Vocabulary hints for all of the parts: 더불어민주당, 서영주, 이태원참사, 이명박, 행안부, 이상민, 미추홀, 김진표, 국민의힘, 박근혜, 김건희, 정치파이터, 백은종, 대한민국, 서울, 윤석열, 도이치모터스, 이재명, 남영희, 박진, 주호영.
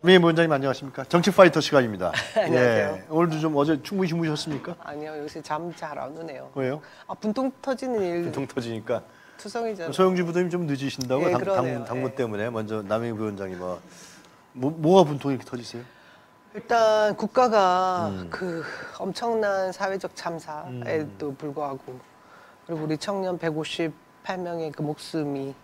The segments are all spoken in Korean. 국민의힘 위원장님 안녕하십니까? 정치파이터 시간입니다. 안녕하세요. 예, 오늘도 좀 어제 충분히 주무셨습니까? 아니요, 요새 잠 잘 안 오네요. 왜요? 아, 분통 터지는 일. 분통 터지니까. 투성이잖아요. 서영주 부대님 좀 늦으신다고. 예, 당무 예. 때문에 먼저 남영희 위원장이 뭐가 분통이 이렇게 터지세요? 일단 국가가 그 엄청난 사회적 참사에도 불구하고 그리고 우리 청년 158명의 그 목숨이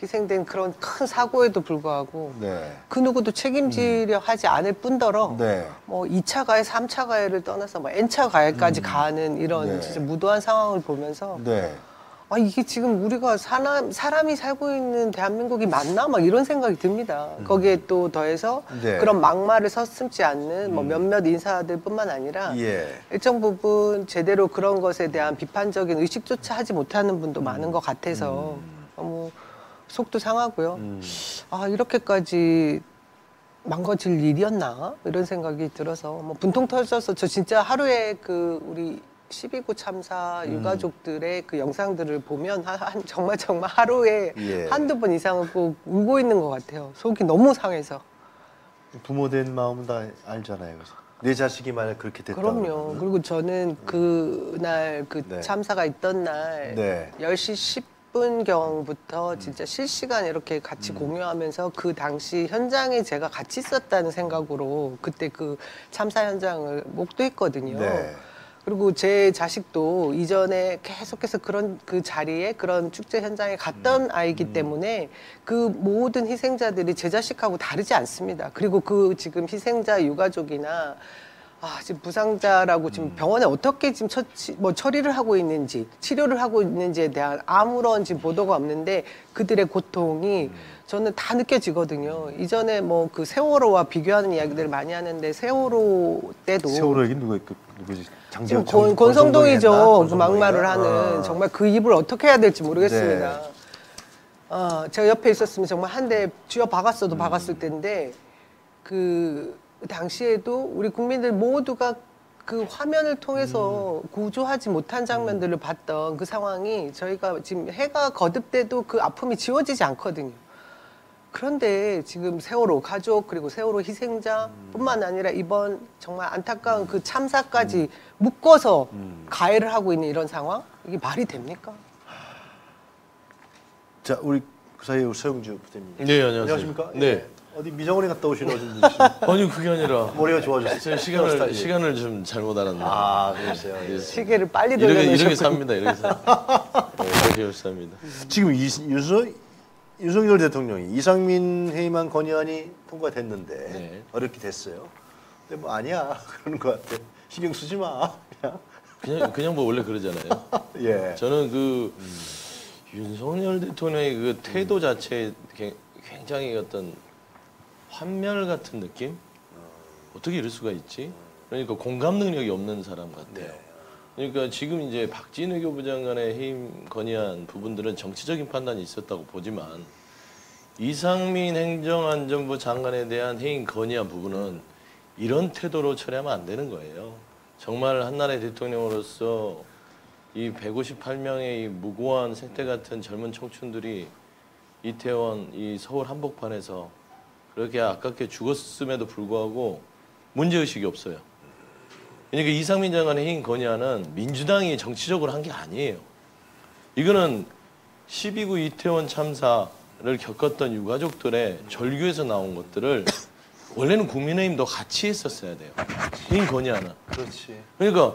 희생된 그런 큰 사고에도 불구하고 네. 그 누구도 책임지려 하지 않을 뿐더러 네. 뭐 2차 가해, 3차 가해를 떠나서 뭐 N차 가해까지 가는 이런 네. 진짜 무도한 상황을 보면서 네. 아, 이게 지금 우리가 사람이 살고 있는 대한민국이 맞나? 막 이런 생각이 듭니다. 거기에 또 더해서 네. 그런 막말을 서슴지 않는 뭐 몇몇 인사들뿐만 아니라 예. 일정 부분 제대로 그런 것에 대한 비판적인 의식조차 하지 못하는 분도 많은 것 같아서 너무 속도 상하고요. 아, 이렇게까지 망가질 일이었나? 이런 생각이 들어서 뭐 분통 터져서 저 진짜 하루에 그 우리 12구 참사 유가족들의 그 영상들을 보면 정말 하루에 예. 한두 번 이상은 꼭 울고 있는 것 같아요. 속이 너무 상해서. 부모 된 마음은 다 알잖아요. 그래서. 내 자식이 만약 그렇게 됐다고. 그럼요. 그러면. 그리고 저는 그날 그 네. 참사가 있던 날 네. 10시 10분경부터 진짜 실시간 이렇게 같이 공유하면서 그 당시 현장에 제가 같이 있었다는 생각으로 그때 그 참사 현장을 목도했거든요. 네. 그리고 제 자식도 이전에 계속해서 그런 그 자리에 그런 축제 현장에 갔던 아이기 때문에 그 모든 희생자들이 제 자식하고 다르지 않습니다. 그리고 그 지금 희생자 유가족이나 아, 지금 부상자라고 지금 병원에 어떻게 지금 처리를 하고 있는지 치료를 하고 있는지에 대한 아무런 지금 보도가 없는데 그들의 고통이 저는 다 느껴지거든요. 이전에 뭐 그 세월호와 비교하는 이야기들을 많이 하는데 세월호 때도 세월호 얘기 누구지? 지금 권성동이죠. 그 막말을 하는 정말 그 입을 어떻게 해야 될지 모르겠습니다. 네. 아, 제가 옆에 있었으면 정말 한 대 쥐어 박았어도 박았을 텐데 그 당시에도 우리 국민들 모두가 그 화면을 통해서 고조하지 못한 장면들을 봤던 그 상황이 저희가 지금 해가 거듭돼도 그 아픔이 지워지지 않거든요. 그런데 지금 세월호 가족 그리고 세월호 희생자뿐만 아니라 이번 정말 안타까운 그 참사까지 묶어서 가해를 하고 있는 이런 상황? 이게 말이 됩니까? 자, 우리 그 사이에 서영주 부대입니다. 네, 안녕하세요. 안녕하십니까? 네. 네. 어디 미정원에 갔다 오시나 좀 아니 그게 아니라 머리가 좋아졌어요. 시간을 좀 잘못 알았네요. 아 그러세요. 예. 시계를 빨리 돌려놓으셨군요. 이렇게 삽니다. 이렇게 삽니다. 이렇게 삽니다. 지금 윤석열 대통령이 이상민 회의만 건의안이 통과됐는데 네. 어렵게 됐어요. 근데 뭐 아니야 그런 것 같아. 신경 쓰지 마. 그냥 뭐 원래 그러잖아요. 예. 저는 그 윤석열 대통령의 그 태도 자체에 굉장히 어떤 환멸 같은 느낌? 어떻게 이럴 수가 있지? 그러니까 공감 능력이 없는 사람 같아요. 그러니까 지금 이제 박진 외교부 장관의 해임 건의안 부분들은 정치적인 판단이 있었다고 보지만 이상민 행정안전부 장관에 대한 해임 건의안 부분은 이런 태도로 처리하면 안 되는 거예요. 정말 한나라의 대통령으로서 이 158명의 이 무고한 생태 같은 젊은 청춘들이 이태원, 이 서울 한복판에서 그렇게 아깝게 죽었음에도 불구하고 문제의식이 없어요. 그러니까 이상민 장관의 해임 건의안은 민주당이 정치적으로 한 게 아니에요. 이거는 12구 이태원 참사를 겪었던 유가족들의 절규에서 나온 것들을 원래는 국민의힘도 같이 했었어야 돼요. 해임 건의안은. 그렇지. 그러니까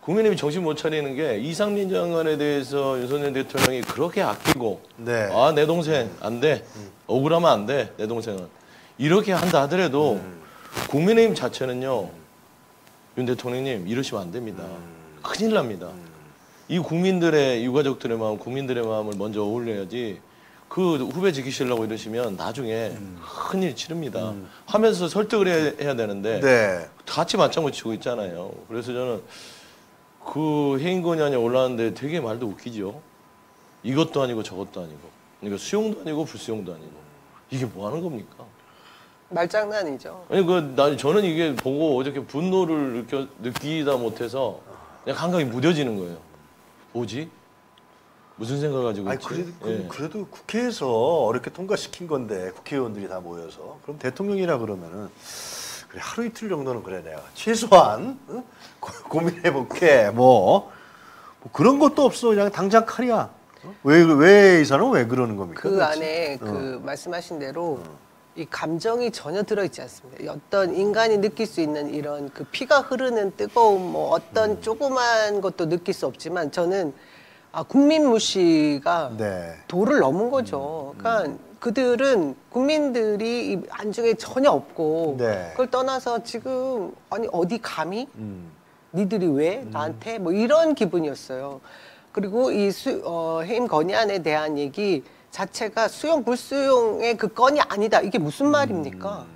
국민의힘이 정신 못 차리는 게 이상민 장관에 대해서 윤석열 대통령이 그렇게 아끼고 네. 아, 내 동생 안 돼. 억울하면 안 돼. 내 동생은. 이렇게 한다 하더라도 국민의힘 자체는요. 윤 대통령님 이러시면 안 됩니다. 큰일 납니다. 이 국민들의 유가족들의 마음, 국민들의 마음을 먼저 어울려야지 그 후배 지키시려고 이러시면 나중에 큰일 치릅니다. 하면서 설득을 해야 되는데 네. 같이 맞장구 치고 있잖아요. 그래서 저는 그 해임 건의안이 올라왔는데 되게 말도 웃기죠. 이것도 아니고 저것도 아니고 그러니까 수용도 아니고 불수용도 아니고 이게 뭐 하는 겁니까? 말장난이죠. 아니 저는 이게 보고 어저께 분노를 느끼다 못해서 그냥 감각이 무뎌지는 거예요. 뭐지? 무슨 생각 가지고 있지? 그래도 국회에서 어렵게 통과시킨 건데 국회의원들이 다 모여서 그럼 대통령이라 그러면은 그래 하루 이틀 정도는 그래 내가 최소한 응? 고민해볼게 뭐 그런 것도 없어 그냥 당장 칼이야. 왜 이 사람은 왜 그러는 겁니까? 그 그렇지? 안에 그 말씀하신 대로 이 감정이 전혀 들어있지 않습니다. 어떤 인간이 느낄 수 있는 이런 그 피가 흐르는 뜨거움 뭐 어떤 조그만 것도 느낄 수 없지만 저는 국민 무시가 네. 도를 넘은 거죠. 그러니까 그들은 국민들이 안중에 전혀 없고 네. 그걸 떠나서 지금 아니 어디 감히? 니들이 왜? 나한테? 뭐 이런 기분이었어요. 그리고 이 해임 건의안에 대한 얘기 자체가 수용 불수용의 그 건이 아니다. 이게 무슨 말입니까?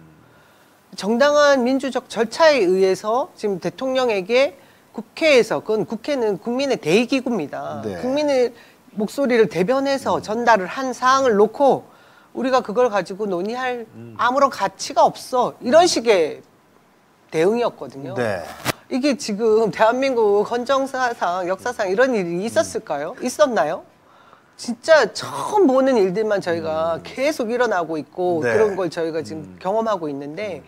정당한 민주적 절차에 의해서 지금 대통령에게 국회에서 그건 국회는 국민의 대의기구입니다. 네. 국민의 목소리를 대변해서 전달을 한 사항을 놓고 우리가 그걸 가지고 논의할 아무런 가치가 없어. 이런 식의 대응이었거든요. 네. 이게 지금 대한민국 헌정사상, 역사상 이런 일이 있었을까요? 있었나요? 진짜 처음 보는 일들만 저희가 계속 일어나고 있고 네. 그런 걸 저희가 지금 경험하고 있는데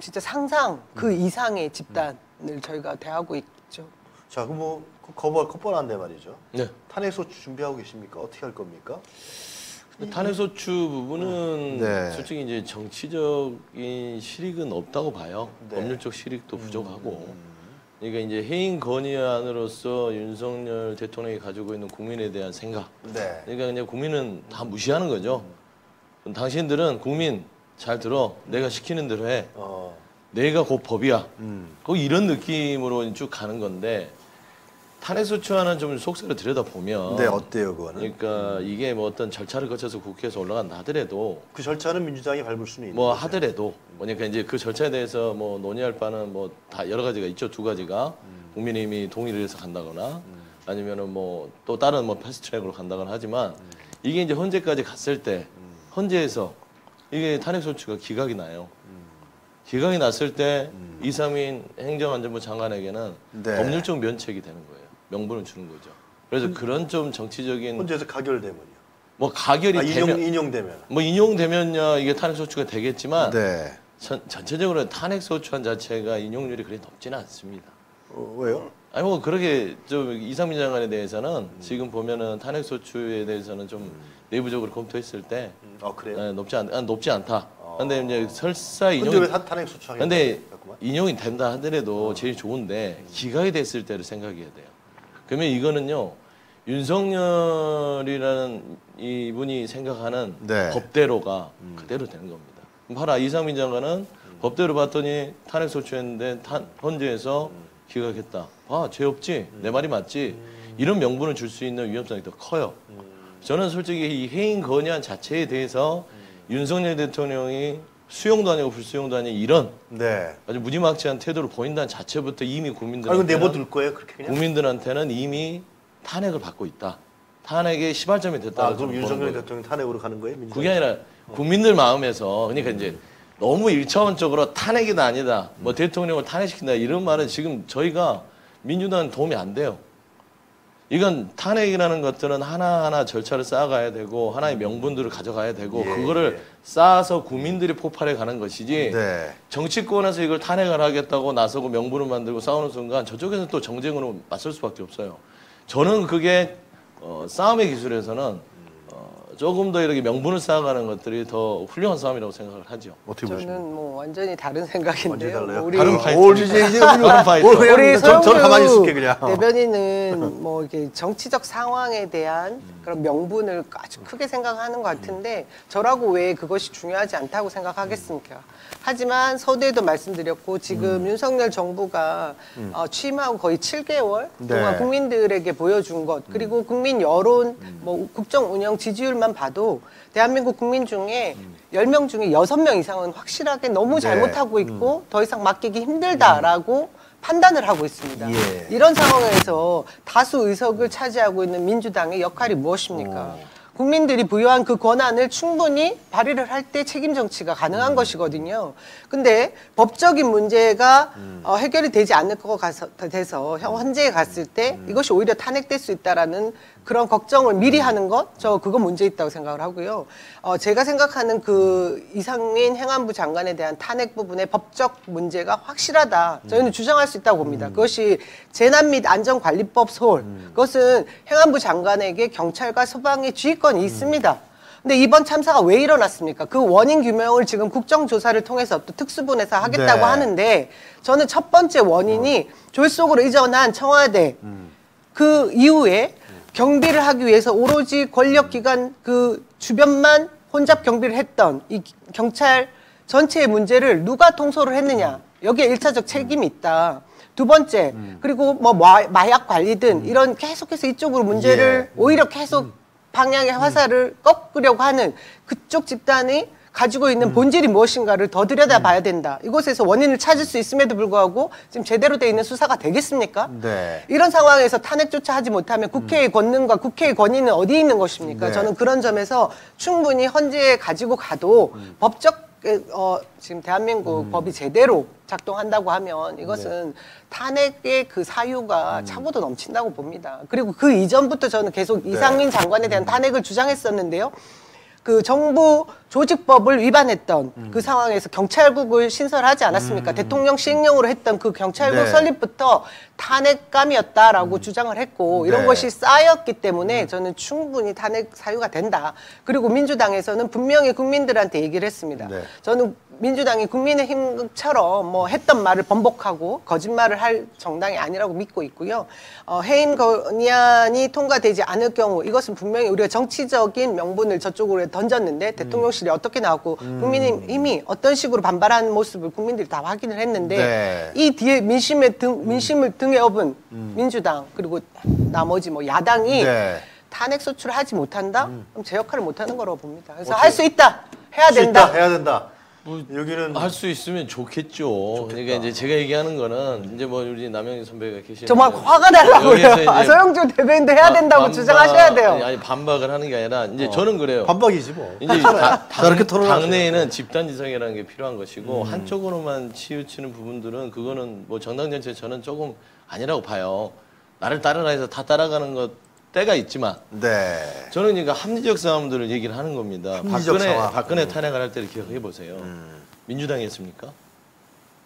진짜 상상 그 이상의 집단을 저희가 대하고 있죠. 자, 그럼 뭐 거부할 컵번한데 말이죠. 네. 탄핵소추 준비하고 계십니까? 어떻게 할 겁니까? 탄핵소추 부분은 네. 솔직히 이제 정치적인 실익은 없다고 봐요. 네. 법률적 실익도 부족하고. 그러니까 이제 해임 건의안으로서 윤석열 대통령이 가지고 있는 국민에 대한 생각. 네. 그러니까 그냥 국민은 다 무시하는 거죠. 당신들은 국민 잘 들어. 내가 시키는 대로 해. 내가 곧 법이야. 이런 느낌으로 쭉 가는 건데. 탄핵소추안은 좀 속세를 들여다보면 네, 어때요, 그거는? 그러니까 이게 뭐 어떤 절차를 거쳐서 국회에서 올라간다 하더라도 그 절차는 민주당이 밟을 수는 있는 뭐 거죠. 하더라도 그러니까 이제 그 절차에 대해서 뭐 논의할 바는 뭐 다 여러 가지가 있죠. 두 가지가 국민의힘이 동의를 해서 간다거나 아니면은 뭐 또 다른 뭐 패스트트랙으로 간다거나 하지만 이게 이제 헌재까지 갔을 때 헌재에서 이게 탄핵소추가 기각이 나요. 기각이 났을 때 이상민 행정안전부 장관에게는 네. 법률적 면책이 되는 거예요. 명분을 주는 거죠. 그래서 그런 좀 정치적인 혼자서 가결되면요. 뭐 가결이 되면 인용되면 뭐 인용되면요 이게 탄핵소추가 되겠지만 네. 전체적으로 탄핵소추안 자체가 인용률이 그리 높지는 않습니다. 왜요? 아니 뭐 그렇게 좀 이상민 장관에 대해서는 지금 보면은 탄핵소추에 대해서는 좀 내부적으로 검토했을 때 그래요? 네, 높지 않다. 근데 이제 설사 인용이 근데 왜 탄핵소추 하겠다 근데 인용이 된다 하더라도 제일 좋은데 기각이 됐을 때를 생각해야 돼요. 그러면 이거는요 윤석열이라는 이분이 생각하는 네. 법대로가 그대로 되는 겁니다. 봐라 이상민 장관은 법대로 봤더니 탄핵소추했는데 헌재에서 기각했다. 아, 죄 없지? 내 말이 맞지? 이런 명분을 줄 수 있는 위험성이 더 커요. 저는 솔직히 이 해임 건의안 자체에 대해서 윤석열 대통령이 수용도 아니고 불수용도 아닌 이런 네. 아주 무지막지한 태도를 보인다는 자체부터 이미 국민들한테는 내버려둘 거예요, 그렇게 그냥? 국민들한테는 이미 탄핵을 받고 있다. 탄핵의 시발점이 됐다. 그럼 윤석열 대통령 탄핵으로 가는 거예요? 민주당에서? 그게 아니라 국민들 마음에서 그러니까 이제 너무 일차원적으로 탄핵이다 아니다. 뭐 대통령을 탄핵시킨다 이런 말은 지금 저희가 민주당은 도움이 안 돼요. 이건 탄핵이라는 것들은 하나하나 절차를 쌓아가야 되고 하나의 명분들을 가져가야 되고 예, 그거를 예. 쌓아서 국민들이 폭발해 가는 것이지 네. 정치권에서 이걸 탄핵을 하겠다고 나서고 명분을 만들고 싸우는 순간 저쪽에서 또 정쟁으로 맞설 수밖에 없어요. 저는 그게 싸움의 기술에서는 조금 더 이렇게 명분을 쌓아가는 것들이 더 훌륭한 싸움이라고 생각을 하죠. 어떻게 보십니까? 저는 뭐 완전히 다른 생각인데요. 완전히 달라요? 다른 파이터. 우리 서영주 대변인은 뭐 이렇게 정치적 상황에 대한 그런 명분을 아주 크게 생각하는 것 같은데 저라고 왜 그것이 중요하지 않다고 생각하겠습니까? 하지만 서두에도 말씀드렸고 지금 윤석열 정부가 취임하고 거의 7개월 동안 네. 국민들에게 보여준 것 그리고 국민 여론, 뭐 국정 운영 지지율만 봐도 대한민국 국민 중에 10명 중에 6명 이상은 확실하게 너무 잘못하고 있고 더 이상 맡기기 힘들다라고 판단을 하고 있습니다. 예. 이런 상황에서 다수 의석을 차지하고 있는 민주당의 역할이 무엇입니까? 국민들이 부여한 그 권한을 충분히 발휘를 할 때 책임 정치가 가능한 것이거든요. 근데 법적인 문제가 해결이 되지 않을 것 같아서 현재에 갔을 때 이것이 오히려 탄핵될 수 있다라는 그런 걱정을 미리 하는 것, 저 그거 문제 있다고 생각을 하고요. 제가 생각하는 그 이상민 행안부 장관에 대한 탄핵 부분의 법적 문제가 확실하다. 저희는 주장할 수 있다고 봅니다. 그것이 재난 및 안전관리법 소홀. 그것은 행안부 장관에게 경찰과 소방의 지휘권이 있습니다. 근데 이번 참사가 왜 일어났습니까? 그 원인 규명을 지금 국정조사를 통해서 또 특수본에서 하겠다고 네. 하는데 저는 첫 번째 원인이 졸속으로 이전한 청와대 그 이후에 경비를 하기 위해서 오로지 권력기관 그 주변만 혼잡 경비를 했던 이 경찰 전체의 문제를 누가 통솔을 했느냐. 여기에 1차적 책임이 있다. 두 번째, 그리고 뭐 마약 관리든 이런 계속해서 이쪽으로 문제를 예. 오히려 계속 방향의 화살을 꺾으려고 하는 그쪽 집단이 가지고 있는 본질이 무엇인가를 더 들여다봐야 된다. 이곳에서 원인을 찾을 수 있음에도 불구하고 지금 제대로 돼 있는 수사가 되겠습니까? 네. 이런 상황에서 탄핵조차 하지 못하면 국회의 권능과 국회의 권위는 어디에 있는 것입니까? 네. 저는 그런 점에서 충분히 헌재에 가지고 가도 법적 지금 대한민국 법이 제대로 작동한다고 하면 이것은 네. 탄핵의 그 사유가 차고도 넘친다고 봅니다. 그리고 그 이전부터 저는 계속 네. 이상민 장관에 대한 탄핵을 주장했었는데요. 그 정부 조직법을 위반했던 그 상황에서 경찰국을 신설하지 않았습니까? 대통령 시행령으로 했던 그 경찰국 네. 설립부터 탄핵감이었다라고 주장을 했고 이런 네. 것이 쌓였기 때문에 저는 충분히 탄핵 사유가 된다. 그리고 민주당에서는 분명히 국민들한테 얘기를 했습니다. 네. 저는 민주당이 국민의힘처럼 뭐 했던 말을 번복하고 거짓말을 할 정당이 아니라고 믿고 있고요. 해임 건의안이 통과되지 않을 경우 이것은 분명히 우리가 정치적인 명분을 저쪽으로 던졌는데 대통령실이 어떻게 나왔고 국민의힘이 어떤 식으로 반발하는 모습을 국민들이 다 확인을 했는데 네. 이 뒤에 민심을 등에 업은 민주당 그리고 나머지 뭐 야당이 네. 탄핵 소추를 하지 못한다? 그럼 제 역할을 못하는 거라고 봅니다. 그래서 할 수 있다! 해야 된다! 해야 된다! 뭐 여기는 할 수 있으면 좋겠죠. 좋겠다. 그러니까 이제 제가 얘기하는 거는 이제 뭐 우리 남영희 선배가 계시는 정말 화가 날라고요. 서영주 대변인도 해야 된다고 주장하셔야 돼요. 아니 반박을 하는 게 아니라 이제 저는 그래요. 반박이지 뭐. 이제 당내에는 집단지성이라는 게 필요한 것이고 한쪽으로만 치우치는 부분들은 그거는 뭐 정당 전체 저는 조금 아니라고 봐요. 나를 따르라 해서 다 따라가는 것. 때가 있지만 네. 저는 그러니까 합리적 싸움들을 얘기를 하는 겁니다. 박근혜 탄핵을 할 때를 기억해 보세요. 민주당이 했습니까?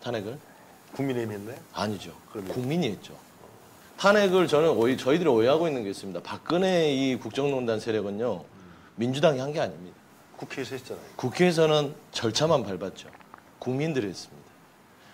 탄핵을? 국민의힘이 했나요? 아니죠. 그러면. 국민이 했죠. 탄핵을 저는 저희들이 오해하고 있는 게 있습니다. 박근혜 이 국정농단 세력은요. 민주당이 한 게 아닙니다. 국회에서 했잖아요. 국회에서는 절차만 밟았죠. 국민들이 했습니다.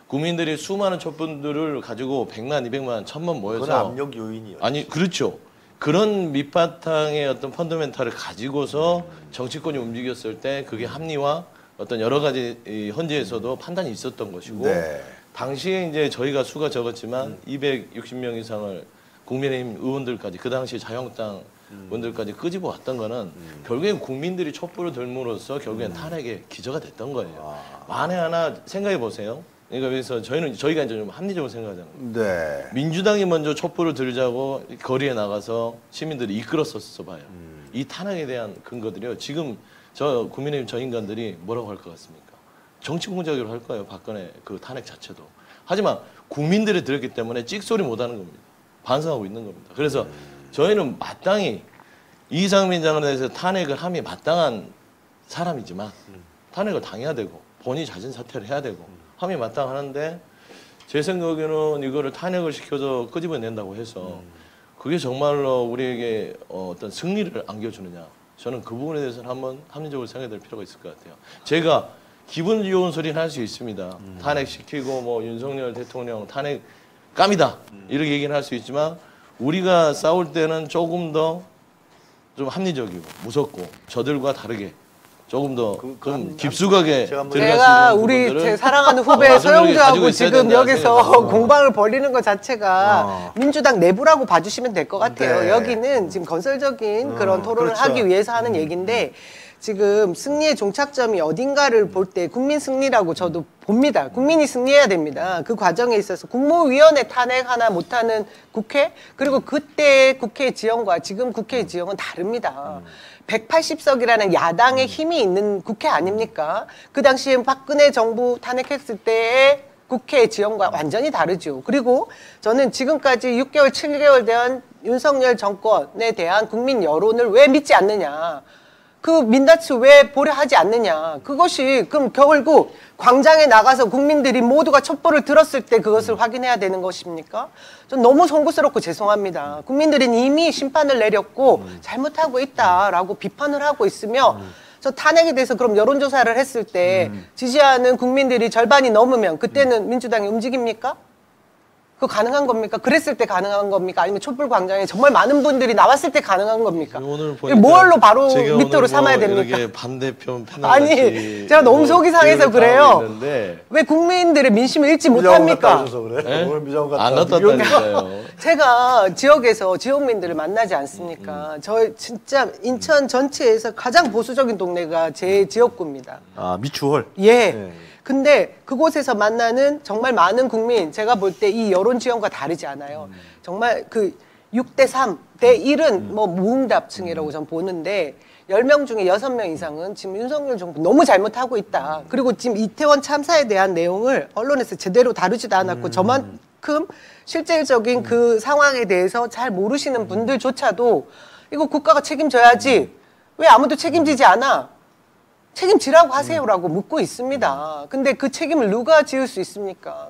국민들이 수많은 촛불들을 가지고 100만, 200만, 1000만 모여서 그건 압력 요인이요. 아니, 그렇죠. 그런 밑바탕의 어떤 펀더멘탈을 가지고서 정치권이 움직였을 때 그게 합리화 어떤 여러 가지 현지에서도 판단이 있었던 것이고 네. 당시에 이제 저희가 수가 적었지만 260명 이상을 국민의힘 의원들까지 그 당시 자유한국당 의원들까지 끄집어 왔던 거는 결국엔 국민들이 촛불을 들므로써 결국엔 탄핵의 기저가 됐던 거예요. 만에 하나 생각해 보세요. 그러니까 그래서 저희가 이제 좀 합리적으로 생각하잖아요. 네. 민주당이 먼저 촛불을 들자고 거리에 나가서 시민들이 이끌었었어 봐요. 이 탄핵에 대한 근거들이요. 지금 저 국민의힘 저 인간들이 뭐라고 할 것 같습니까? 정치 공작으로 할 거예요. 박근혜 그 탄핵 자체도. 하지만 국민들이 들었기 때문에 찍소리 못 하는 겁니다. 반성하고 있는 겁니다. 그래서 저희는 마땅히 이상민 장관에 대해서 탄핵을 함이 마땅한 사람이지만 탄핵을 당해야 되고 본인이 자진 사퇴를 해야 되고 함이 마땅하는데 제 생각에는 이거를 탄핵을 시켜서 끄집어낸다고 해서 그게 정말로 우리에게 어떤 승리를 안겨주느냐 저는 그 부분에 대해서는 한번 합리적으로 생각해 볼 필요가 있을 것 같아요. 제가 기분 좋은 소리는 할 수 있습니다. 탄핵시키고 뭐 윤석열 대통령 탄핵감이다 이렇게 얘기는 할 수 있지만 우리가 싸울 때는 조금 더 좀 합리적이고 무섭고 저들과 다르게 조금 더 그럼 깊숙하게 제가 우리 제 사랑하는 후배 서영주하고 지금 여기서 공방을 벌이는 것 자체가 민주당 내부라고 봐주시면 될 것 같아요. 네. 여기는 지금 건설적인 그런 토론을 그렇죠. 하기 위해서 하는 얘기인데 지금 승리의 종착점이 어딘가를 볼 때 국민 승리라고 저도 봅니다. 국민이 승리해야 됩니다. 그 과정에 있어서 국무위원회 탄핵 하나 못하는 국회, 그리고 그때의 국회 지형과 지금 국회 지형은 다릅니다. 180석이라는 야당의 힘이 있는 국회 아닙니까? 그 당시에 박근혜 정부 탄핵했을 때의 국회 지형과 완전히 다르죠. 그리고 저는 지금까지 6개월, 7개월 된 윤석열 정권에 대한 국민 여론을 왜 믿지 않느냐, 그 민낯을 왜 보려 하지 않느냐, 그것이 그럼 결국 광장에 나가서 국민들이 모두가 촛불을 들었을 때 그것을 확인해야 되는 것입니까? 전 너무 송구스럽고 죄송합니다. 국민들은 이미 심판을 내렸고 잘못하고 있다라고 비판을 하고 있으며, 저 탄핵에 대해서 그럼 여론조사를 했을 때 지지하는 국민들이 절반이 넘으면 그때는 민주당이 움직입니까? 그거 가능한 겁니까? 그랬을 때 가능한 겁니까? 아니면 촛불 광장에 정말 많은 분들이 나왔을 때 가능한 겁니까? 오늘 뭘로 바로 밑으로 삼아야 됩니까? 반대편 아니, 제가 너무 속이 상해서 그래요. 왜 국민들의 민심을 잃지 못합니까? 그래? 안 갔다 왔다니까요. 제가 지역에서 지역민들을 만나지 않습니까? 저 진짜 인천 전체에서 가장 보수적인 동네가 제 지역구입니다. 아, 미추홀? 예. 네. 근데 그곳에서 만나는 정말 많은 국민, 제가 볼 때 이 여론 지형과 다르지 않아요. 정말 그 6대 3, 대 1은 뭐 무응답층이라고 전 보는데 10명 중에 6명 이상은 지금 윤석열 정부 너무 잘못하고 있다. 그리고 지금 이태원 참사에 대한 내용을 언론에서 제대로 다루지도 않았고 저만큼 실질적인 그 상황에 대해서 잘 모르시는 분들조차도 이거 국가가 책임져야지, 왜 아무도 책임지지 않아? 책임지라고 하세요라고 묻고 있습니다. 근데 그 책임을 누가 지을 수 있습니까?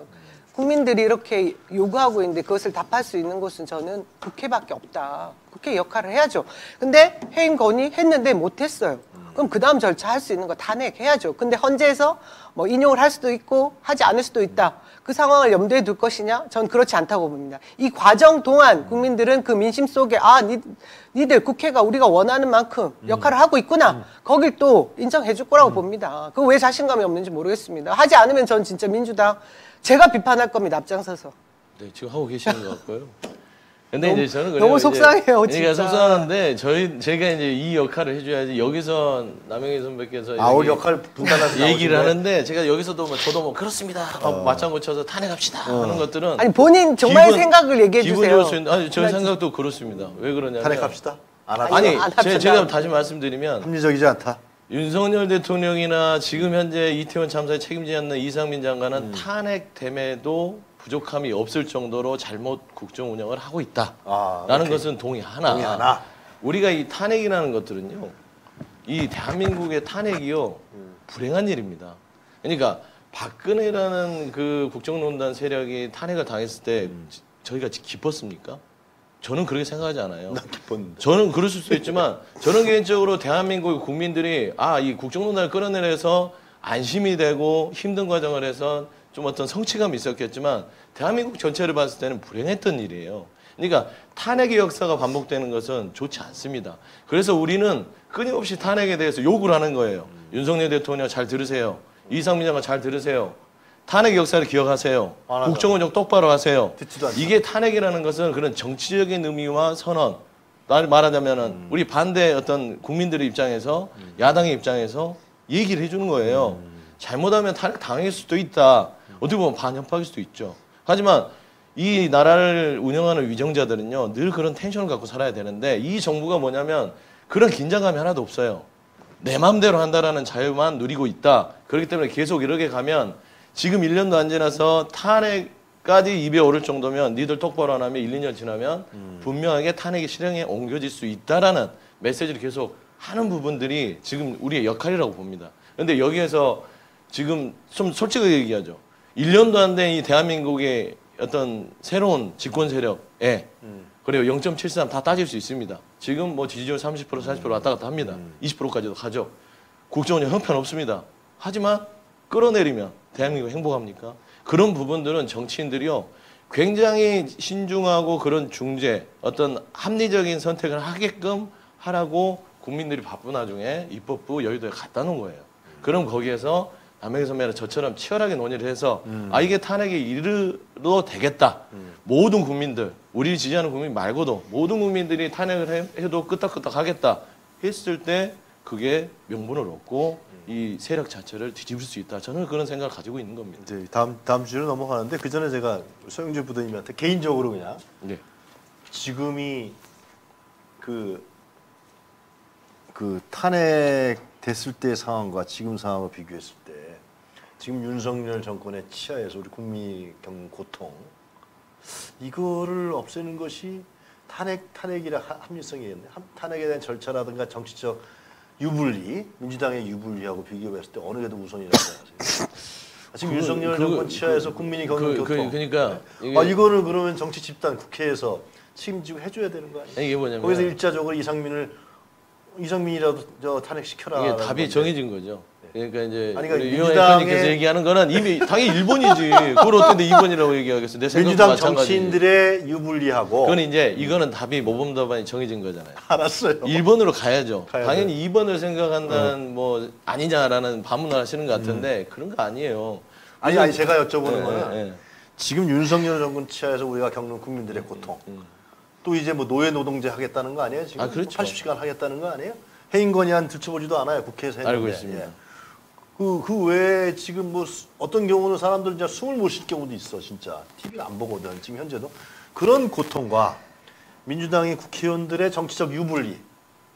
국민들이 이렇게 요구하고 있는데 그것을 답할 수 있는 곳은 저는 국회밖에 없다. 국회 역할을 해야죠. 근데 해임 건의했는데 못했어요. 그럼 그 다음 절차 할 수 있는 거 탄핵해야죠. 근데 헌재에서 뭐 인용을 할 수도 있고 하지 않을 수도 있다. 그 상황을 염두에 둘 것이냐? 전 그렇지 않다고 봅니다. 이 과정 동안 국민들은 그 민심 속에 아, 니들 국회가 우리가 원하는 만큼 역할을 하고 있구나. 거길 또 인정해 줄 거라고 봅니다. 그거 왜 자신감이 없는지 모르겠습니다. 하지 않으면 전 진짜 민주당 제가 비판할 겁니다. 앞장서서. 네, 지금 하고 계시는 것 같고요. 근데 너무, 이제 저는 너무 속상해요. 진짜 속상한데 제가 이제 이 역할을 해줘야지. 여기서 남영희 선배께서 아우 역할 분담해서 얘기를 하는데 제가 여기서도 뭐 저도 뭐 그렇습니다. 맞장구 쳐서 탄핵합시다 하는 것들은 아니 본인 정말 생각을 얘기해 주세요. 아니 저 생각도 그렇습니다. 왜 그러냐면 탄핵합시다. 안 합시다. 아니 제가 다시 말씀드리면 합리적이지 않다. 윤석열 대통령이나 지금 현재 이태원 참사에 책임지지 않는 이상민 장관은 탄핵됨에도 부족함이 없을 정도로 잘못 국정 운영을 하고 있다라는 것은 동의하나 우리가 이 탄핵이라는 것들은요, 이 대한민국의 탄핵이요 불행한 일입니다. 그러니까 박근혜라는 그 국정농단 세력이 탄핵을 당했을 때 저희가 기뻤습니까? 저는 그렇게 생각하지 않아요. 난 기뻤는데. 저는 그럴 수도 있지만 저는 개인적으로 대한민국 국민들이 아, 이 국정농단을 끌어내려서 안심이 되고 힘든 과정을 해서 좀 어떤 성취감이 있었겠지만 대한민국 전체를 봤을 때는 불행했던 일이에요. 그러니까 탄핵의 역사가 반복되는 것은 좋지 않습니다. 그래서 우리는 끊임없이 탄핵에 대해서 요구를 하는 거예요. 윤석열 대통령 잘 들으세요. 이상민 장관 잘 들으세요. 탄핵 역사를 기억하세요. 국정 운영 똑바로 하세요. 이게 탄핵이라는 것은 그런 정치적인 의미와 선언, 말하자면은 우리 반대 어떤 국민들의 입장에서 야당의 입장에서 얘기를 해주는 거예요. 잘못하면 탄핵 당할 수도 있다. 어떻게 보면 반협파일 수도 있죠. 하지만 이 나라를 운영하는 위정자들은요, 늘 그런 텐션을 갖고 살아야 되는데 이 정부가 뭐냐면 그런 긴장감이 하나도 없어요. 내 마음대로 한다라는 자유만 누리고 있다. 그렇기 때문에 계속 이렇게 가면 지금 1년도 안 지나서 탄핵까지 입에 오를 정도면 니들 똑바로 안 하면 1, 2년 지나면 분명하게 탄핵이 실행에 옮겨질 수 있다라는 메시지를 계속 하는 부분들이 지금 우리의 역할이라고 봅니다. 그런데 여기에서 지금 좀 솔직하게 얘기하죠. 1년도 안 된 이 대한민국의 어떤 새로운 집권 세력에 그리고 0.73 다 따질 수 있습니다. 지금 뭐 지지율 30% 40% 왔다 갔다 합니다. 20%까지도 가죠. 국정운영 형편없습니다. 하지만 끌어내리면 대한민국 행복합니까? 그런 부분들은 정치인들이요, 굉장히 신중하고 그런 중재, 어떤 합리적인 선택을 하게끔 하라고 국민들이 바쁜 와중에 입법부 여의도에 갖다 놓은 거예요. 그럼 거기에서 남영희 선배는 저처럼 치열하게 논의를 해서 아, 이게 탄핵에 이르러 되겠다. 모든 국민들, 우리를 지지하는 국민 말고도 모든 국민들이 탄핵을 해도 끄떡끄떡 하겠다 했을 때 그게 명분을 얻고 이 세력 자체를 뒤집을 수 있다. 저는 그런 생각을 가지고 있는 겁니다. 네, 다음 주로 넘어가는데 그 전에 제가 서영주 부대님한테 개인적으로 그냥 네. 지금이 그 탄핵 됐을 때의 상황과 지금 상황을 비교했을 때 지금 윤석열 정권의 치하에서 우리 국민이 겪는 고통 이거를 없애는 것이 탄핵이라 합리성이겠네. 탄핵에 대한 절차라든가 정치적 유불리, 민주당의 유불리하고 비교했을 때 어느 게 더 우선이라고 생각하세요? 지금 윤석열 정권 치하에서 국민이 겪는 고통. 그러니까 네. 이거를 그러면 정치 집단 국회에서 책임지고 해줘야 되는 거 아니에요? 이게 뭐냐면 거기서 일차적으로 이상민이라도 저 탄핵시켜라. 이게 답이 건데. 정해진 거죠. 그러니까 이제 아니, 그러니까 민주당께서 얘기하는 거는 이미 당연히 1번이지. 그걸 어떤데 2번이라고 얘기하겠어. 내 생각도 민주당 마찬가지지. 정치인들의 유불리하고. 그건 이제 이거는 답이 모범답안이 정해진 거잖아요. 알았어요. 1번으로 가야죠. 당연히 2번을 생각한다는 뭐 아니냐라는 반문을 하시는 것 같은데 그런 거 아니에요. 아니 제가 여쭤보는 거는 지금 윤석열 정권 치하에서 우리가 겪는 국민들의 고통. 또 이제 뭐 노예 노동제 하겠다는 거 아니에요? 지금 그렇죠. 80시간 하겠다는 거 아니에요? 해인 건의안 들춰보지도 않아요. 국회에서 했는데. 알고 있습니다. 예. 그 외에 지금 뭐 어떤 경우는 사람들 이제 숨을 못 쉴 경우도 있어. 진짜 TV를 안 보거든. 지금 현재도 그런 고통과 민주당의 국회의원들의 정치적 유불리와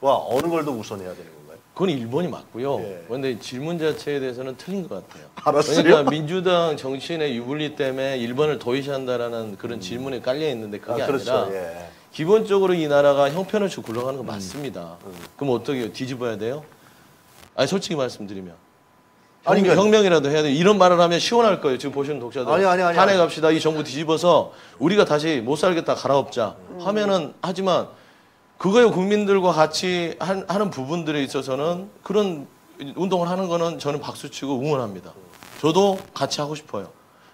어느 걸 더 우선해야 되는 건가요? 그건 1번이 맞고요. 그런데 예. 질문 자체에 대해서는 틀린 것 같아요. 알았어요. 그러니까 민주당 정치인의 유불리 때문에 1번을 도이시한다라는 그런 질문이 깔려 있는데 그게 그렇죠. 아니라 예. 기본적으로 이 나라가 형편없이 굴러가는 거 맞습니다. 그럼 어떻게 해요? 뒤집어야 돼요? 아니 솔직히 말씀드리면. 아니, 혁명이라도 해야 돼. 이런 말을 하면 시원할 거예요. 지금 보시는 독자들. 아니. 탄핵합시다. 이 정부 뒤집어서 우리가 다시 못 살겠다 갈아엎자. 하면은 하지만 그거에 국민들과 같이 하는 부분들에 있어서는 그런 운동을 하는 거는 저는 박수치고 응원합니다. 저도 같이 하고 싶어요.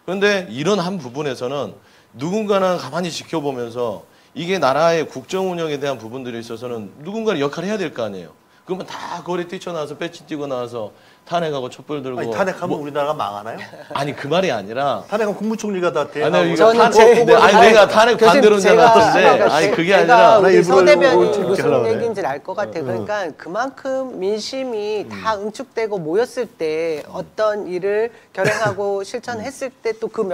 그런데 이런 한 부분에서는 누군가는 가만히 지켜보면서 이게 나라의 국정 운영에 대한 부분들에 있어서는 누군가는 역할을 해야 될 거 아니에요. 그러면 다 거리 뛰쳐나와서 배지 뛰고 나와서 탄핵하고 촛불 들고. 아니, 탄핵하면 뭐, 우리나라가 망하나요? 아니 그 말이 아니라. 탄핵하면 국무총리가 다 돼. 아니 내가 탄핵 반대로는 줄 알았는데. 아니 그게 아니라. 서 대변이 무슨 얘기인지 알 것 같아요. 그러니까 그만큼 민심이 다 응축되고 모였을 때 어떤 일을 결행하고 실천했을 때 또 그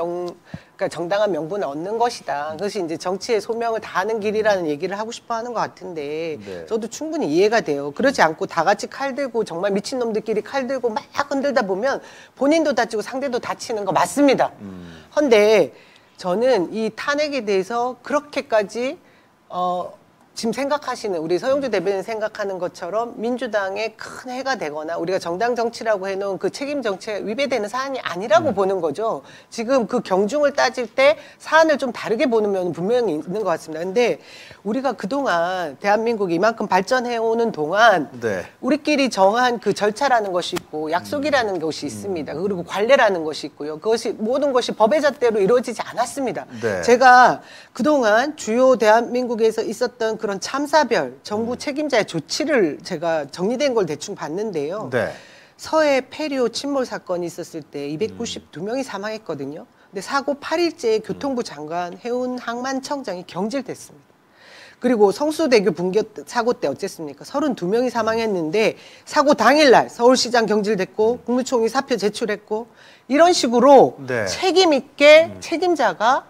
그러니까 정당한 명분을 얻는 것이다. 그것이 이제 정치의 소명을 다하는 길이라는 얘기를 하고 싶어 하는 것 같은데 네. 저도 충분히 이해가 돼요. 그렇지 않고 다 같이 칼 들고 정말 미친놈들끼리 칼 들고 막 흔들다 보면 본인도 다치고 상대도 다치는 거 맞습니다. 헌데 저는 이 탄핵에 대해서 그렇게까지 지금 생각하시는 우리 서영주 대변인 생각하는 것처럼 민주당에 큰 해가 되거나 우리가 정당 정치라고 해놓은 그 책임 정치에 위배되는 사안이 아니라고 보는 거죠. 지금 그 경중을 따질 때 사안을 좀 다르게 보는 면은 분명히 있는 것 같습니다. 근데 우리가 그동안 대한민국이 이만큼 발전해오는 동안 네. 우리끼리 정한 그 절차라는 것이 있고 약속이라는 것이 있습니다. 그리고 관례라는 것이 있고요. 그것이 모든 것이 법의 잣대로 이루어지지 않았습니다. 네. 제가 그동안 주요 대한민국에서 있었던 그런 참사별 정부 책임자의 조치를 제가 정리된 걸 대충 봤는데요. 네. 서해 폐류 침몰 사건이 있었을 때 292명이 사망했거든요. 근데 사고 8일째에 교통부 장관 해운 항만청장이 경질됐습니다. 그리고 성수대교 붕괴 사고 때 어쨌습니까? 32명이 사망했는데 사고 당일날 서울시장 경질됐고 국무총리 사표 제출했고 이런 식으로 네. 책임 있게 책임자가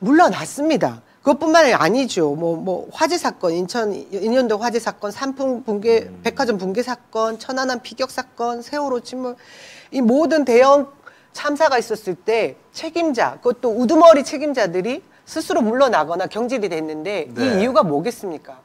물러났습니다. 그것뿐만이 아니죠. 뭐 화재 사건, 인천도 화재 사건, 산풍 붕괴, 백화점 붕괴 사건, 천안함 피격 사건, 세월호 침몰 이 모든 대형 참사가 있었을 때 책임자, 그것도 우두머리 책임자들이 스스로 물러나거나 경질이 됐는데 네. 이 이유가 뭐겠습니까?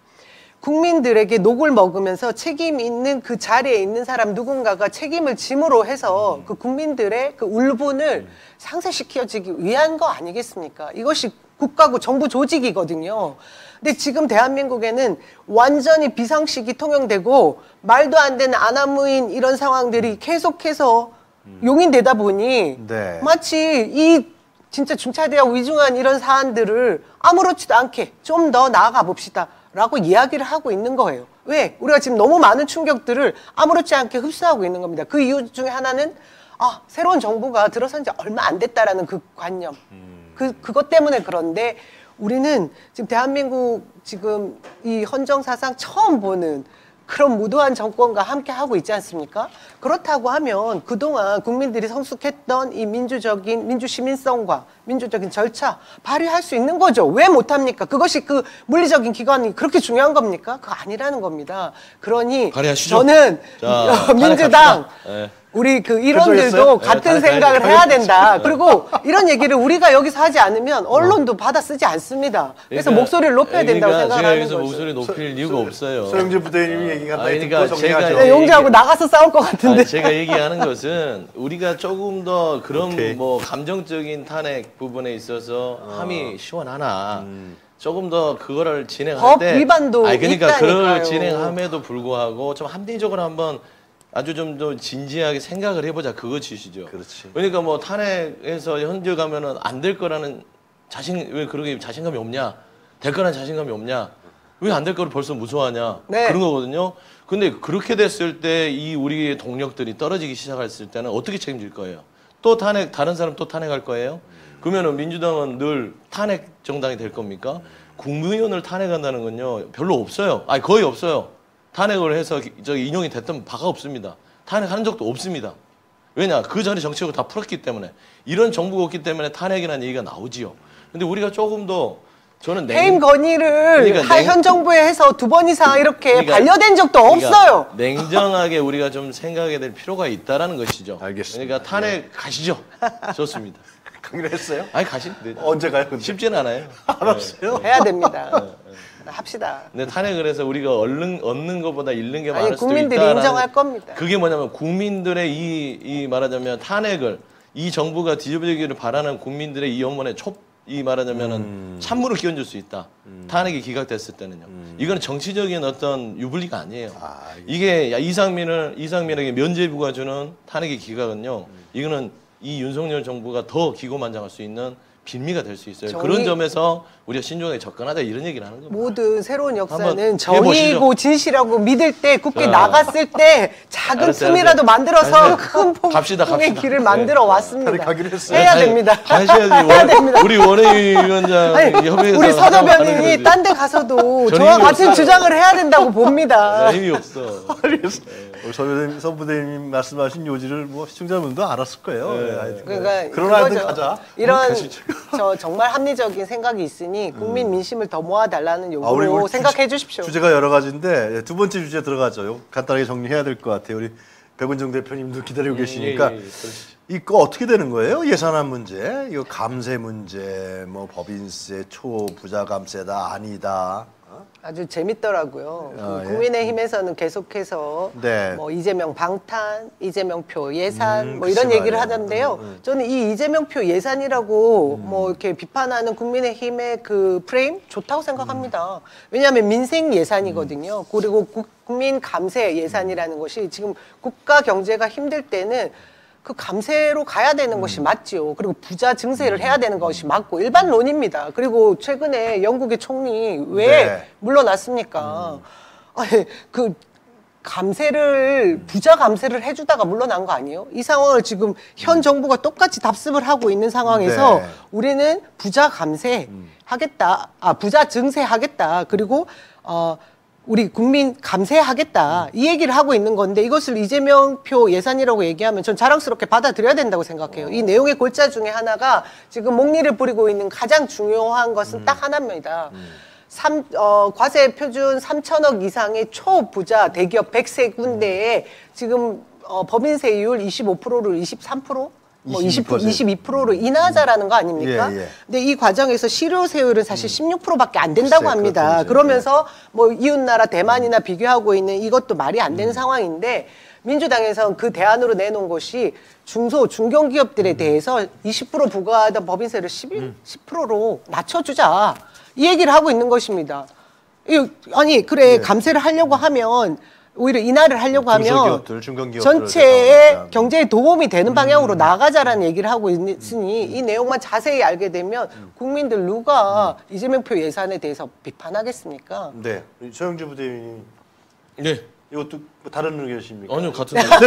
국민들에게 녹을 먹으면서 책임 있는 그 자리에 있는 사람 누군가가 책임을 짐으로 해서 그 국민들의 그 울분을 상쇄시켜주기 위한 거 아니겠습니까? 이것이 국가고 정부 조직이거든요. 근데 지금 대한민국에는 완전히 비상식이 통용되고 말도 안 되는 아나무인 이런 상황들이 계속해서 용인되다 보니 네. 마치 이 진짜 중차대하고 위중한 이런 사안들을 아무렇지도 않게 좀 더 나아가 봅시다 라고 이야기를 하고 있는 거예요. 왜? 우리가 지금 너무 많은 충격들을 아무렇지 않게 흡수하고 있는 겁니다. 그 이유 중에 하나는 새로운 정부가 들어선 지 얼마 안 됐다라는 그 관념. 그것 때문에 그런데 우리는 지금 대한민국 지금 이 헌정사상 처음 보는 그런 무도한 정권과 함께 하고 있지 않습니까? 그렇다고 하면 그동안 국민들이 성숙했던 이 민주적인 민주시민성과 민주적인 절차 발휘할 수 있는 거죠. 왜 못합니까? 그것이 그 물리적인 기관이 그렇게 중요한 겁니까? 그거 아니라는 겁니다. 그러니 발휘하시죠. 저는 자, 민주당 우리 그 일원들도 같은 생각을 해야 된다. 그리고 이런 얘기를 우리가 여기서 하지 않으면 언론도 받아 쓰지 않습니다. 그래서 그러니까, 목소리를 높여야 된다고 생각하는 거죠. 제가 여기서 목소리 높일 이유가 없어요. 서영주 부대님이 얘기가 딱 그러니까 듣고 정리하죠. 용자하고 나가서 싸울 것 같은데. 아니, 제가 얘기하는 것은 우리가 조금 더 그런 뭐 감정적인 탄핵 부분에 있어서 함이 시원하나 조금 더 그거를 진행할 때 법 위반도 아니, 그러니까 있다니까요. 그걸 진행함에도 불구하고 좀 합리적으로 한번 아주 좀 더 진지하게 생각을 해보자 그것이시죠. 그렇지. 그러니까 뭐 탄핵에서 현질 가면은 안 될 거라는 왜 그렇게 자신감이 없냐? 될 거라는 자신감이 없냐? 왜 안 될 거를 벌써 무서워하냐? 네. 그런 거거든요. 근데 그렇게 됐을 때 이 우리의 동력들이 떨어지기 시작했을 때는 어떻게 책임질 거예요? 또 탄핵, 다른 사람 또 탄핵할 거예요? 그러면은 민주당은 늘 탄핵 정당이 될 겁니까? 국무위원을 탄핵한다는 건요 별로 없어요. 아니 거의 없어요. 탄핵을 해서 저기 인용이 됐던 바가 없습니다. 탄핵하는 적도 없습니다. 왜냐? 그 전에 정치적으로 다 풀었기 때문에. 이런 정부가 없기 때문에 탄핵이라는 얘기가 나오지요. 근데 우리가 조금 더 저는 해임 건의를 그러니까 현 정부에 해서 2번 이상 이렇게 그러니까, 반려된 적도 없어요. 냉정하게 우리가 좀 생각해야 될 필요가 있다는 것이죠. 알겠습니다. 그러니까 탄핵 가시죠. 좋습니다. 강의를 했어요? 아니 가시는데 언제 가요? 근데? 쉽지는 않아요. 안 없어요? 해야 됩니다. 합시다. 근데 탄핵을 해서 우리가 얻는 것보다 잃는 게 많을 수도 있다. 국민들이 인정할 겁니다. 그게 뭐냐면 국민들의 이 말하자면 탄핵을 이 정부가 뒤집어지기를 바라는 국민들의 이 영혼의 이 말하자면은 찬물을 끼얹을 수 있다. 탄핵이 기각됐을 때는요. 이건 정치적인 어떤 유불리가 아니에요. 이게 이상민에게 면죄부가 주는 탄핵의 기각은요. 이거는 이 윤석열 정부가 더 기고만장할 수 있는 빌미가 될 수 있어요. 그런 점에서 우리가 신중하게 접근하자 이런 얘기를 하는 겁니다. 모든 새로운 역사는 정의고 진실하고 믿을 때 국회 나갔을 때 작은 틈이라도 만들어서 큰 폭풍의 길을 만들어 왔습니다. 해야 됩니다. 해야 됩니다. 우리 원외위원장 협의회에서 우리 서대변인이 딴 데 가서도 저와 같은 주장을 해야 된다고 봅니다. 힘이 없어. 우리 서부대님 말씀하신 요지를 뭐 시청자분도 알았을 거예요. 그러니까 그런 아이들 가자. 이런 저 정말 합리적인 생각이 있으니 국민 민심을 더 모아달라는 요구로 생각해 주십시오. 주제가 여러 가지인데 두 번째 주제 들어가죠. 간단하게 정리해야 될 것 같아요. 우리 백은종 대표님도 기다리고 계시니까 이거 어떻게 되는 거예요? 예산안 문제, 이거 감세 문제, 뭐 법인세 초부자 감세다 아니다. 아주 재밌더라고요. 국민의힘에서는 계속해서 뭐 이재명 방탄, 이재명 표 예산 뭐 이런 얘기를 하던데요. 저는 이 이재명 표 예산이라고 뭐 이렇게 비판하는 국민의힘의 그 프레임 좋다고 생각합니다. 왜냐하면 민생 예산이거든요. 그리고 국민 감세 예산이라는 것이 지금 국가 경제가 힘들 때는 그 감세로 가야 되는 것이 맞지요. 그리고 부자 증세를 해야 되는 것이 맞고 일반론입니다. 그리고 최근에 영국의 총리 왜 물러났습니까? 아니, 그 감세를 부자 감세를 해주다가 물러난 거 아니에요? 이 상황을 지금 현 정부가 똑같이 답습을 하고 있는 상황에서 우리는 부자 감세 하겠다, 부자 증세 하겠다. 그리고 우리 국민 감세하겠다 이 얘기를 하고 있는 건데 이것을 이재명 표 예산이라고 얘기하면 전 자랑스럽게 받아들여야 된다고 생각해요. 이 내용의 골자 중에 하나가 지금 목리를 부리고 있는 가장 중요한 것은 딱 하나입니다. 과세 표준 3천억 이상의 초부자 대기업 100세 군데에 지금 법인세율 25%를 23%? 뭐 22%로 인하하자라는 거 아닙니까? 근데 이 과정에서 실효세율은 사실 16%밖에 안 된다고 합니다. 그러면서 뭐 이웃나라 대만이나 비교하고 있는 이것도 말이 안 되는 상황인데 민주당에서는 그 대안으로 내놓은 것이 중소, 중견기업들에 대해서 20% 부과하던 법인세를 10%로 낮춰주자 이 얘기를 하고 있는 것입니다. 아니 그래 감세를 하려고 하면 오히려 인하를 하려고 하면 전체의 경제에 도움이 되는 방향으로 나가자라는 얘기를 하고 있으니 이 내용만 자세히 알게 되면 국민들 누가 이재명 표 예산에 대해서 비판하겠습니까? 네, 서영주 부대위원님. 네. 이것도 뭐 다른 의견이십니까? 아니요, 같은 의견.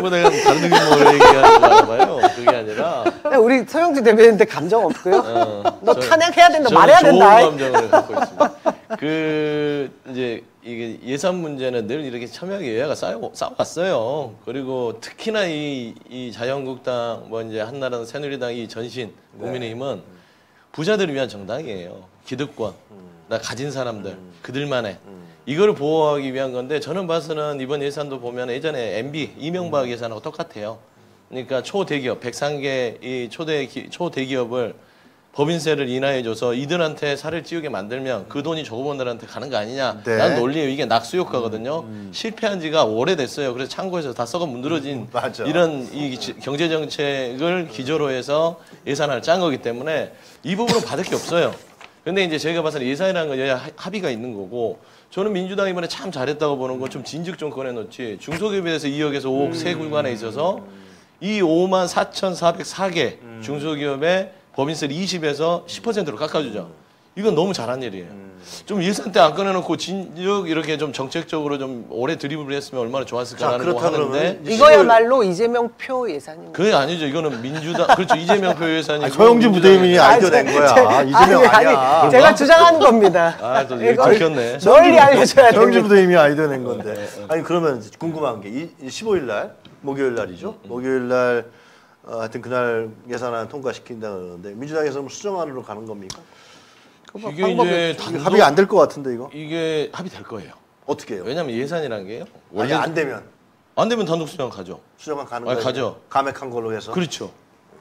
뭐 내가 다른 의견을 얘기하는 줄 알아봐요. 그게 아니라. 우리 서영주 대변인한테 감정 없고요. 너 탄핵해야 된다, 말해야 된다. 좋은 감정을 갖고 있습니다. 이제 이게 예산 문제는 늘 이렇게 첨예하게 여야가 싸워왔어요. 그리고 특히나 이 자유한국당, 뭐 이제 한나라당, 새누리당 이 전신 국민의힘은 부자들을 위한 정당이에요. 기득권, 나 가진 사람들, 그들만의 이걸 보호하기 위한 건데, 저는 봐서는 이번 예산도 보면 예전에 MB 이명박 예산하고 똑같아요. 그러니까 초대기업 103개 이 초대기업을 법인세를 인하해줘서 이들한테 살을 찌우게 만들면 그 돈이 저거 분들한테 가는 거 아니냐. 네. 난 논리예요. 이게 낙수효과거든요. 실패한 지가 오래됐어요. 그래서 창고에서 다 썩어 문드러진 이런 이 경제정책을 기조로 해서 예산을 짠 거기 때문에 이 부분은 받을 게 없어요. 근데 이제 제가 봐서 예산이라는 건 여야 합의가 있는 거고, 저는 민주당이 이번에 참 잘했다고 보는 건 좀 진즉 좀 꺼내놓지, 중소기업에서 2억에서 5억 세 구간에 있어서 이 54,404개 중소기업의 법인세를 20에서 10%로 깎아주죠. 이건 너무 잘한 일이에요. 좀 예산 때 안 꺼내놓고 진즉 이렇게 좀 정책적으로 좀 오래 드리블을 했으면 얼마나 좋았을까라는 거 하는데, 이거야말로 이재명 표 예산입니다. 그게 아니죠. 이거는 민주당 그렇죠. 이재명 표 예산이 서영주 부대위원이 아이디어 낸 거야. 이재명 아니야. 제가 주장한 겁니다. 들켰네. 널리 알려줘야 돼. 서영주 부대위원이 아이디어 낸 건데. 아니 그러면 궁금한 게 15일 날 목요일 날이죠. 목요일 날 하여튼 그날 예산안 통과시킨다 그러는데, 민주당에서는 수정안으로 가는 겁니까? 이게 이제 합의 안 될 것 같은데 이거? 이게 합의 될 거예요. 어떻게 해요? 왜냐면 예산이라는 게요. 아니 안 되면 단독 수정안 가죠. 수정안 가는 거예요. 가죠. 감액한 걸로 해서. 그렇죠.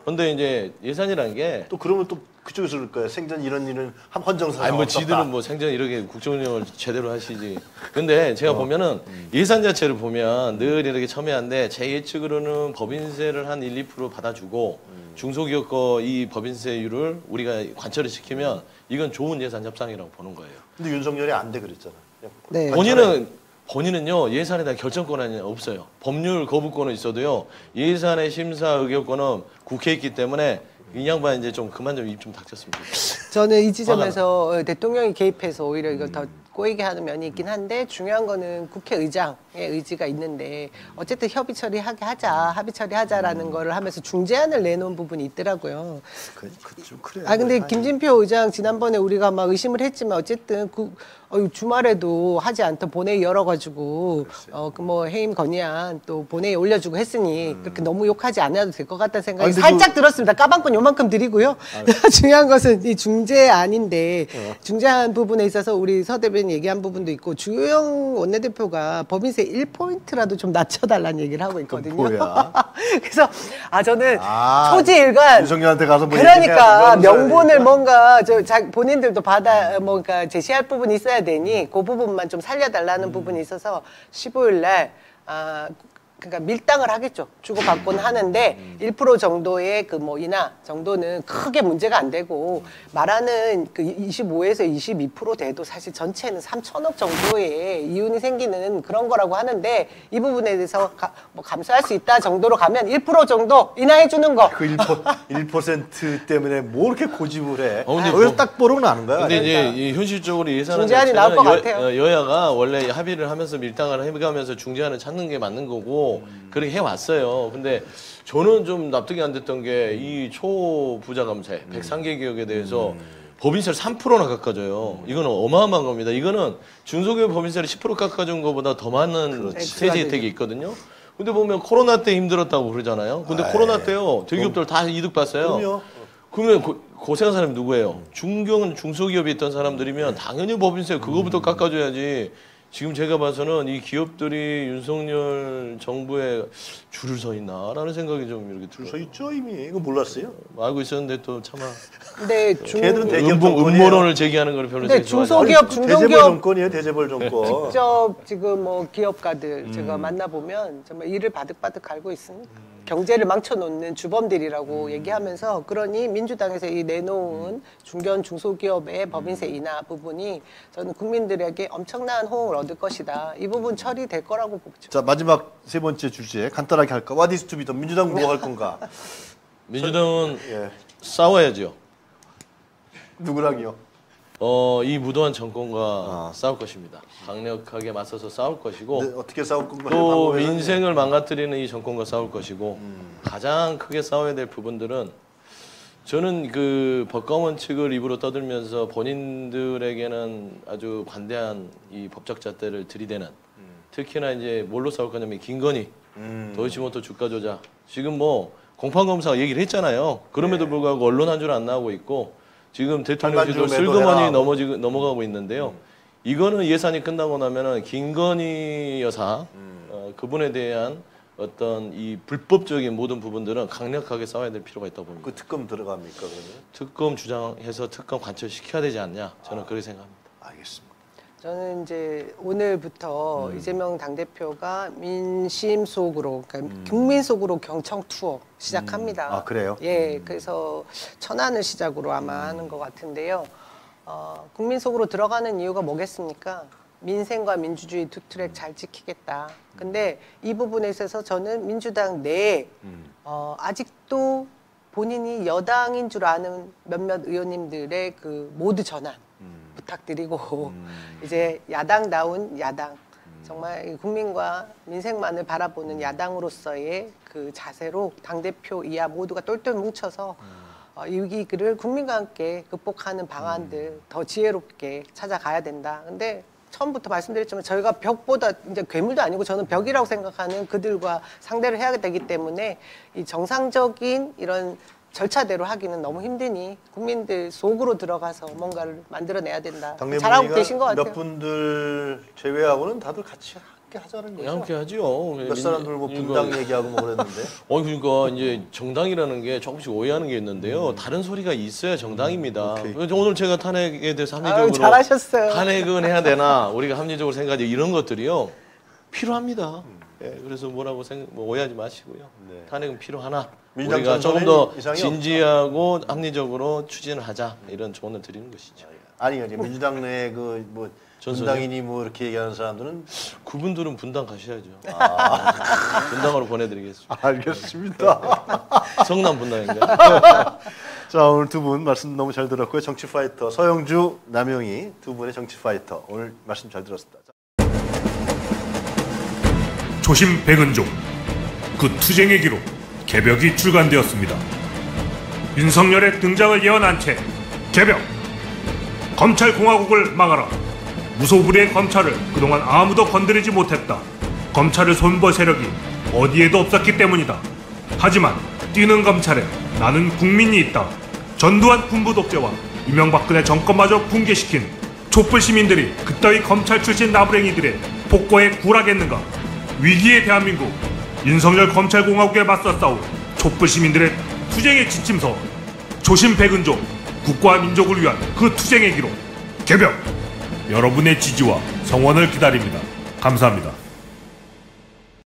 근데 이제 예산이라는 게 또 그러면 또 그쪽에서 그럴 거예요. 생전 이런 일은 헌정사상 없었다. 지들은 생전 이렇게 국정 운영을 제대로 하시지. 근데 제가 보면은 예산 자체를 보면 늘 이렇게 첨예한데, 제 예측으로는 법인세를 한 1, 2% 받아주고 중소기업 거 이 법인세율을 우리가 관철을 시키면 이건 좋은 예산 협상이라고 보는 거예요. 근데 윤석열이 안 돼 그랬잖아요. 네. 본인은요 예산에 대한 결정권은 없어요. 법률 거부권은 있어도요 예산의 심사 의결권은 국회에 있기 때문에 이 양반 이제 좀 그만 좀 입 좀 닥쳤습니다. 저는 이 지점에서 대통령이 개입해서 오히려 이걸 더 꼬이게 하는 면이 있긴 한데, 중요한 거는 국회의장의 의지가 있는데 어쨌든 협의 처리하게 하자, 합의 처리하자라는 거를 하면서 중재안을 내놓은 부분이 있더라고요. 좀 그래요. 아 근데 김진표 의장 지난번에 우리가 막 의심을 했지만 어쨌든 주말에도 하지 않던 본회의 열어가지고 그 뭐 해임 건의안 또 본회의 올려주고 했으니 그렇게 너무 욕하지 않아도 될 것 같다는 생각이 살짝 들었습니다. 까방권 요만큼 드리고요. 중요한 것은 이 중재안인데 중재안 부분에 있어서 우리 서 대변인 얘기한 부분도 있고, 주호영 원내대표가 법인세 1포인트라도 좀 낮춰달라는 얘기를 하고 있거든요. 그래서 저는 초지일관 윤석열한테 가서 그러니까 명분을 뭔가 본인들도 받아 뭔가 제시할 부분이 있어야 되니 그 부분만 좀 살려달라는 부분이 있어서 15일 날 그러니까 밀당을 하겠죠. 주고받곤 하는데 1% 정도의 그 뭐 인하 정도는 크게 문제가 안 되고, 말하는 그 25에서 22% 돼도 사실 전체는 3천억 정도의 이윤이 생기는 그런 거라고 하는데, 이 부분에 대해서 뭐 감수할 수 있다 정도로 가면 1% 정도 인하해 주는 거. 그 1% 때문에 뭐 이렇게 고집을 해. 여기서 딱 보러 나는 거야. 근데 그러니까. 이제 현실적으로 예산은 중재안이 나올 것 같아요. 여야가 원래 합의를 하면서 밀당을 해가면서 중재안을 찾는 게 맞는 거고, 그렇게 해왔어요. 근데 저는 좀 납득이 안 됐던 게 이 초부자 감세 103개 기업에 대해서 법인세를 3%나 깎아줘요. 이거는 어마어마한 겁니다. 이거는 중소기업 법인세를 10% 깎아준 것보다 더 많은 세제 혜택이 있거든요. 근데 보면 코로나 때 힘들었다고 그러잖아요. 근데 코로나 때요 대기업들 다 이득 봤어요. 그러면 고생한 사람이 누구예요? 중소기업에 있던 사람들이면 당연히 법인세 그거부터 깎아줘야지. 지금 제가 봐서는 이 기업들이 윤석열 정부에 줄을 서 있나라는 생각이 좀 이렇게 들어요. 서 있죠 이미. 이거 몰랐어요? 알고 있었는데 또 참아. 근데 걔들은 대기업 음모론을 제기하는 걸 별로 좋아하지. 중소기업, 중견기업 대재벌 정권이에요. 대재벌 정권. 직접 지금 뭐 기업가들 제가 만나보면 정말 일을 바득바득 갈고 있습니다. 경제를 망쳐놓는 주범들이라고 얘기하면서, 그러니 민주당에서 이 내놓은 중견 중소기업의 법인세 인하 부분이 저는 국민들에게 엄청난 호응을 얻을 것이다. 이 부분 처리될 거라고 보죠. 자 마지막 세 번째 주제 간단하게 할까? What is to be done? 민주당은 뭐 할 건가? 민주당은 싸워야죠. 누구랑요? 이 무도한 정권과 싸울 것입니다. 강력하게 맞서서 싸울 것이고, 네, 어떻게 싸울 건가요? 또 민생을 망가뜨리는 이 정권과 싸울 것이고, 가장 크게 싸워야 될 부분들은 저는 그 법과 원칙을 입으로 떠들면서 본인들에게는 아주 관대한 이 법적 잣대를 들이대는 특히나 이제 뭘로 싸울 거냐면 김건희, 도이치모터 주가 조작. 지금 뭐 공판검사가 얘기를 했잖아요. 그럼에도 불구하고 언론 한 줄 안 나오고 있고 지금 대통령실도 슬그머니 넘어가고 있는데요. 이거는 예산이 끝나고 나면은 김건희 여사 그분에 대한 어떤 이 불법적인 모든 부분들은 강력하게 싸워야 될 필요가 있다고 봅니다. 그 특검 들어갑니까 그러면? 특검 주장해서 특검 관철시켜야 되지 않냐 저는 그렇게 생각합니다. 알겠습니다. 저는 이제 오늘부터 이재명 당대표가 민심 속으로, 그러니까 국민 속으로 경청 투어 시작합니다. 아 그래요? 예, 그래서 천안을 시작으로 아마 하는 것 같은데요. 국민 속으로 들어가는 이유가 뭐겠습니까? 민생과 민주주의 두 트랙 잘 지키겠다. 근데 이 부분에 있어서 저는 민주당 내에 아직도 본인이 여당인 줄 아는 몇몇 의원님들의 그 모드 전환 부탁드리고 이제 야당다운 야당 정말 국민과 민생만을 바라보는 야당으로서의 그 자세로 당대표 이하 모두가 똘똘 뭉쳐서 이 위기를 국민과 함께 극복하는 방안들 더 지혜롭게 찾아가야 된다. 근데 처음부터 말씀드렸지만 저희가 벽보다 이제 괴물도 아니고 저는 벽이라고 생각하는 그들과 상대를 해야 되기 때문에 이 정상적인 이런 절차대로 하기는 너무 힘드니 국민들 속으로 들어가서 뭔가를 만들어내야 된다. 잘하고 계신 것 같아요. 몇 분들 제외하고는 다들 같이 함께 하자는 거죠? 함께 하죠. 몇 사람들 뭐 분당 얘기하고 뭐 그랬는데. 그러니까 이제 정당이라는 게 조금씩 오해하는 게 있는데요. 다른 소리가 있어야 정당입니다. 오늘 제가 탄핵에 대해서 합리적으로 잘하셨어요. 탄핵은 해야 되나 우리가 합리적으로 생각하지 이런 것들이요. 필요합니다. 예, 그래서 뭐 오해하지 마시고요. 네. 탄핵은 필요하나 우리가 조금 더 진지하고 없죠. 합리적으로 추진을 하자 이런 조언을 드리는 것이죠. 아니 민주당 내 그 뭐 분당이니 뭐 이렇게 얘기하는 사람들은 그분들은 분당 가셔야죠. 분당으로 보내드리겠습니다. 알겠습니다. 성남 분당인가요? 자 오늘 두 분 말씀 너무 잘 들었고요. 정치 파이터 서영주, 남영희 두 분의 정치 파이터 오늘 말씀 잘 들었습니다. 초심 백은종, 그 투쟁의 기록 개벽이 출간되었습니다. 윤석열의 등장을 예언한 채 개벽! 검찰공화국을 막아라. 무소불위의 검찰을 그동안 아무도 건드리지 못했다. 검찰을 손볼 세력이 어디에도 없었기 때문이다. 하지만 뛰는 검찰에 나는 국민이 있다. 전두환 군부 독재와 이명박근혜 정권마저 붕괴시킨 촛불 시민들이 그따위 검찰 출신 나부랭이들의 폭거에 굴하겠는가. 위기의 대한민국, 윤석열 검찰공화국에 맞서 싸울 촛불 시민들의 투쟁의 지침서 조심 백은종, 국가와 민족을 위한 그 투쟁의 기록 개벽! 여러분의 지지와 성원을 기다립니다. 감사합니다.